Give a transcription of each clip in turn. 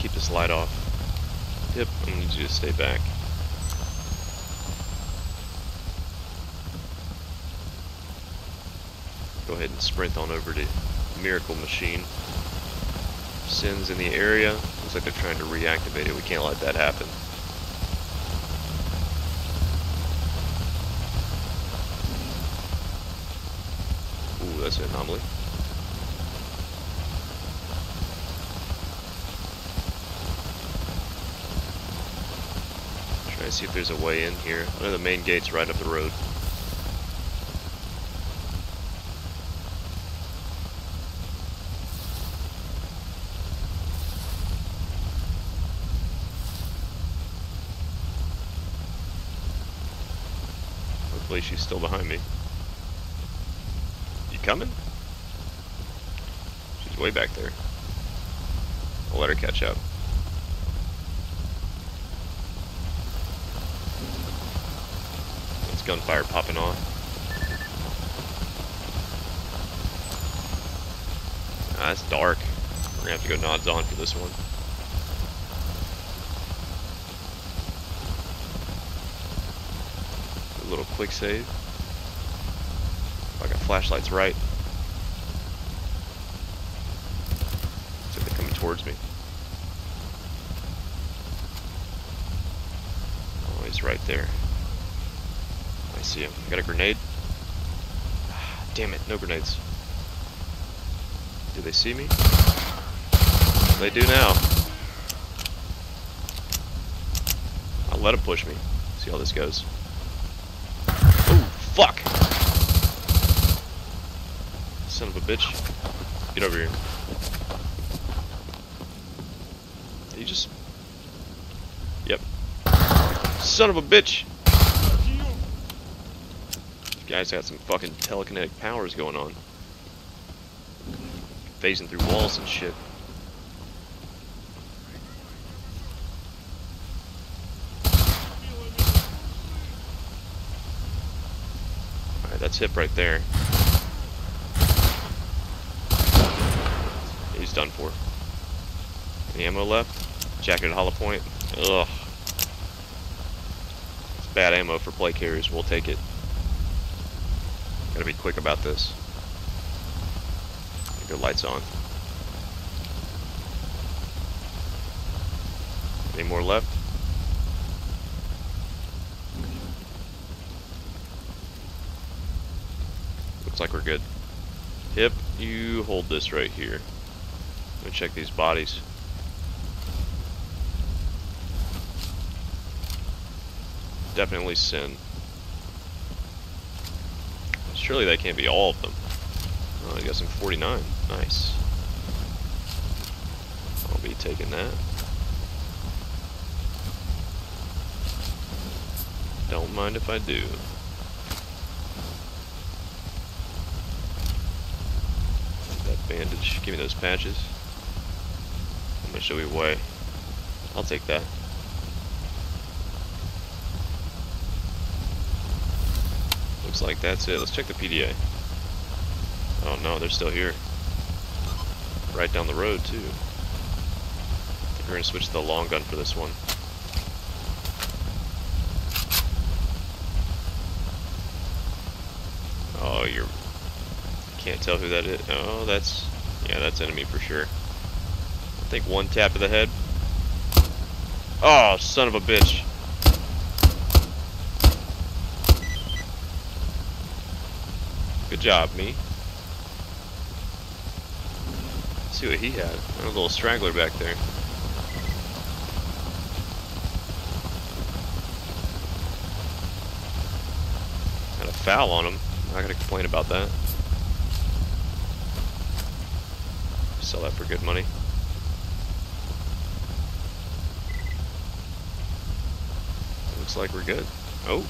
Let's keep this light off. Yep, I need you to stay back. Go ahead and sprint on over to Miracle Machine. Sin's in the area. Looks like they're trying to reactivate it. We can't let that happen. Ooh, that's an anomaly. Try to see if there's a way in here. I know the main gate's right up the road. Hopefully she's still behind me. You coming? She's way back there. I'll let her catch up. That's gunfire popping off. Ah, it's dark. We're gonna have to go nods on for this one. Little quick save. If I got flashlights right. Looks like they're coming towards me. Oh, he's right there. I see him. I got a grenade. Damn it, no grenades. Do they see me? They do now. I'll let him push me. See how this goes. Fuck! Son of a bitch. Get over here. You just... Yep. Son of a bitch! This guy's got some fucking telekinetic powers going on. Phasing through walls and shit. That's hip right there. He's done for. Any ammo left? Jacketed hollow point. Ugh. It's bad ammo for play carriers. We'll take it. Gotta be quick about this. Get your lights on. Any more left? Looks like we're good. Hip, you hold this right here. Let me check these bodies. Definitely Sin. Surely that can't be all of them. Oh, I got some 49. Nice. I'll be taking that. Don't mind if I do. Bandage, give me those patches. How much do we weigh? I'll take that. Looks like that's it. Let's check the PDA. Oh no, they're still here. Right down the road too. I think we're gonna switch to the long gun for this one. Oh, you're... Can't tell who that is. Oh, that's... Yeah, that's enemy for sure. I think one tap of the head. Oh, son of a bitch. Good job, me. Let's see what he had. A little straggler back there. Had a foul on him. I'm not gonna complain about that. Sell that for good money. Looks like we're good. Oh,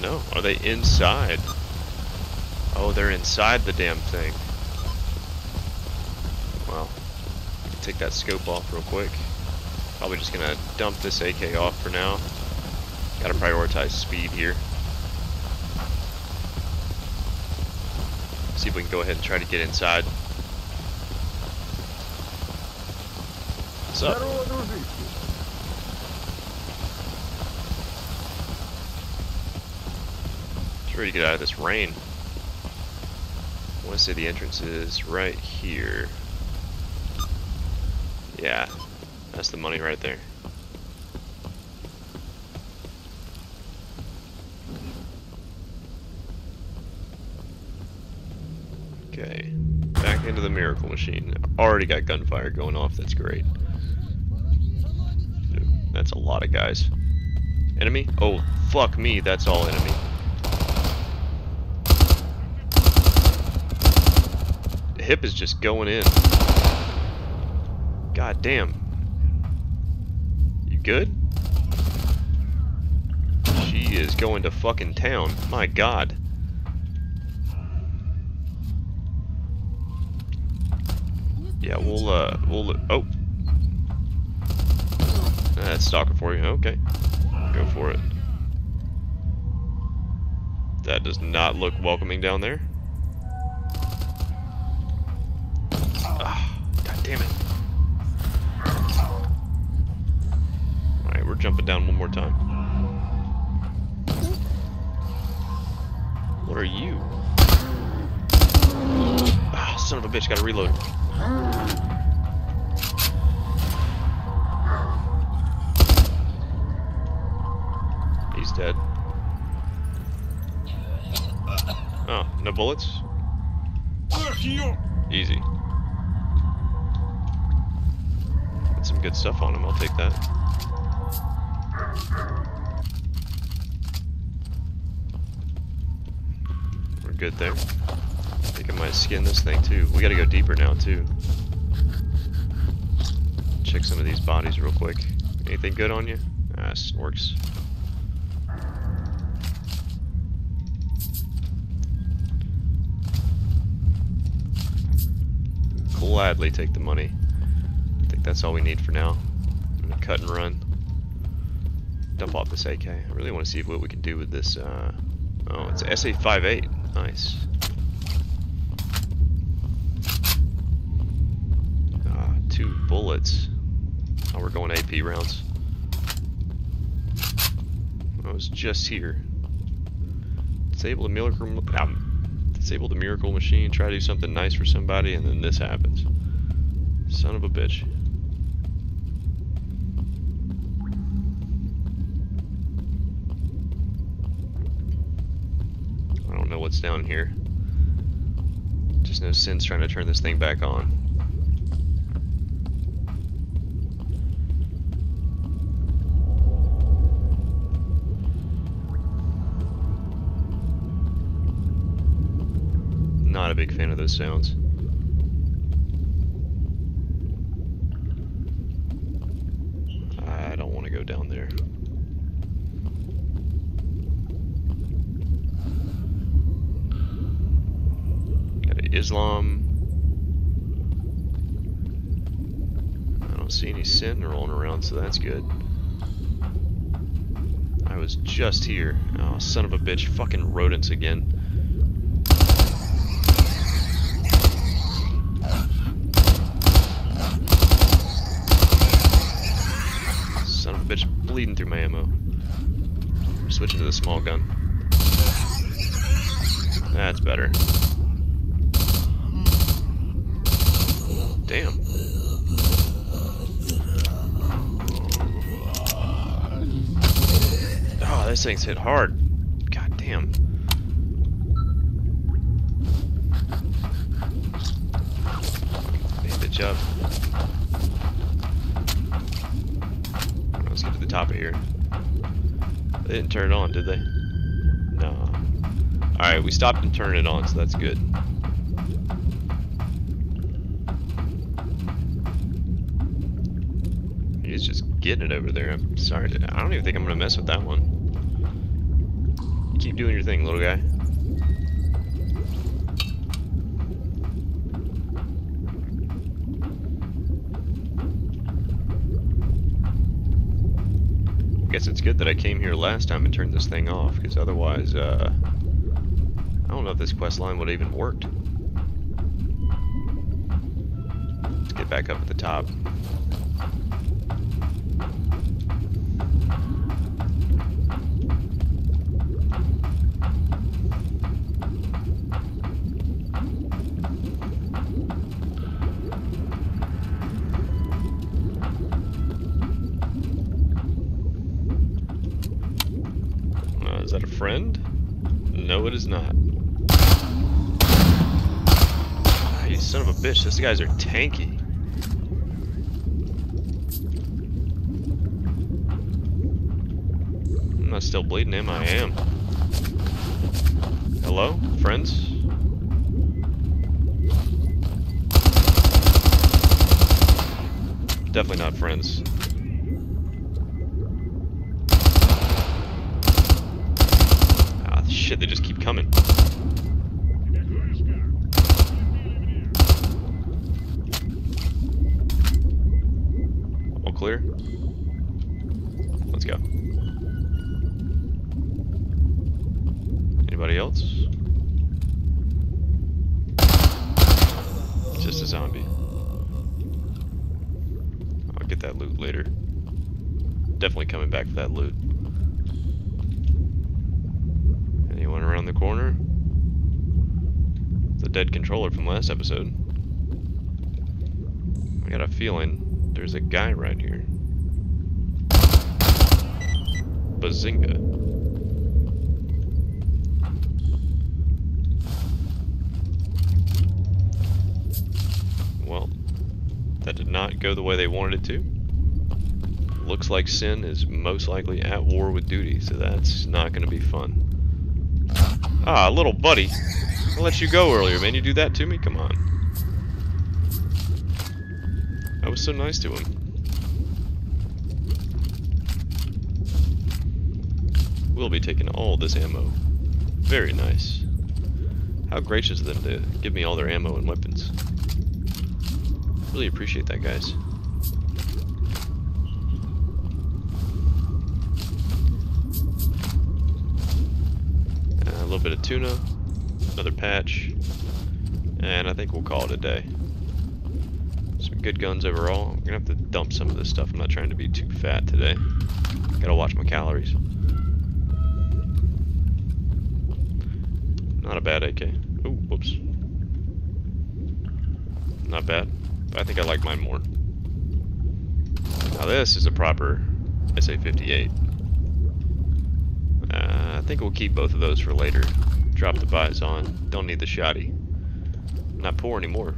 no. Are they inside? Oh, they're inside the damn thing. Wow. Take that scope off real quick. Probably just gonna dump this AK off for now. Gotta prioritize speed here. See if we can go ahead and try to get inside. What's up? Just ready to get out of this rain. I want to say the entrance is right here. Yeah, that's the money right there. Okay, back into the Miracle Machine. Already got gunfire going off, that's great. Dude, that's a lot of guys. Enemy? Oh, fuck me, that's all enemy. The hip is just going in. God damn. You good? She is going to fucking town. My god. Yeah, we'll oh. That's stalker for you. Okay. Go for it. That does not look welcoming down there. God damn it. We're jumping down one more time. What are you? Ah, son of a bitch, gotta reload. He's dead. Oh, no bullets? Easy. Got some good stuff on him, I'll take that. We're good there. I think I might skin this thing too. We gotta go deeper now too. Check some of these bodies real quick. Anything good on you? Ah, snorks. Gladly take the money. I think that's all we need for now. I'm gonna cut and run. Dump off this AK. I really want to see what we can do with this. Oh, it's an SA-58. Nice. Two bullets. Oh, we're going AP rounds. I was just here. Disable the Miracle. Disable the Miracle Machine. Try to do something nice for somebody, and then this happens. Son of a bitch. Know what's down here. Just no sense trying to turn this thing back on. Not a big fan of those sounds. I don't want to go down there. Islam. I don't see any Sin rolling around, so that's good. I was just here. Oh, son of a bitch. Fucking rodents again. Son of a bitch, bleeding through my ammo. Switching to the small gun. That's better. Damn. Oh, this thing's hit hard. God damn. Bandage up. Let's get to the top of here. They didn't turn it on, did they? No. Alright, we stopped and turned it on, so that's good. He's just getting it over there. I'm sorry. I don't even think I'm going to mess with that one. You keep doing your thing, little guy. I guess it's good that I came here last time and turned this thing off, because otherwise, I don't know if this quest line would have even worked. Let's get back up at the top. Is that a friend? No, it is not. Oh, you son of a bitch, these guys are tanky. I'm not still bleeding him, I am. Hello, friends? Definitely not friends. Shit, they just keep coming. All clear? Let's go. Anybody else? Just a zombie. I'll get that loot later. Definitely coming back for that loot. Around the corner. The dead controller from last episode. I got a feeling there's a guy right here. Bazinga. Well, that did not go the way they wanted it to. Looks like Sin is most likely at war with duty, so that's not going to be fun. Ah, little buddy. I let you go earlier, man. You do that to me? Come on. I was so nice to him. We'll be taking all this ammo. Very nice. How gracious of them to give me all their ammo and weapons. Really appreciate that, guys. A little bit of tuna, another patch, and I think we'll call it a day. Some good guns overall. I'm gonna have to dump some of this stuff. I'm not trying to be too fat today. Gotta watch my calories. Not a bad AK. Ooh, whoops. Not bad. I think I like mine more. Now this is a proper SA-58. I think we'll keep both of those for later. Drop the buys on. Don't need the shoddy. Not poor anymore.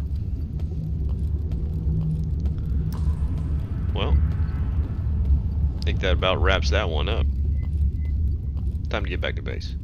Well, I think that about wraps that one up. Time to get back to base.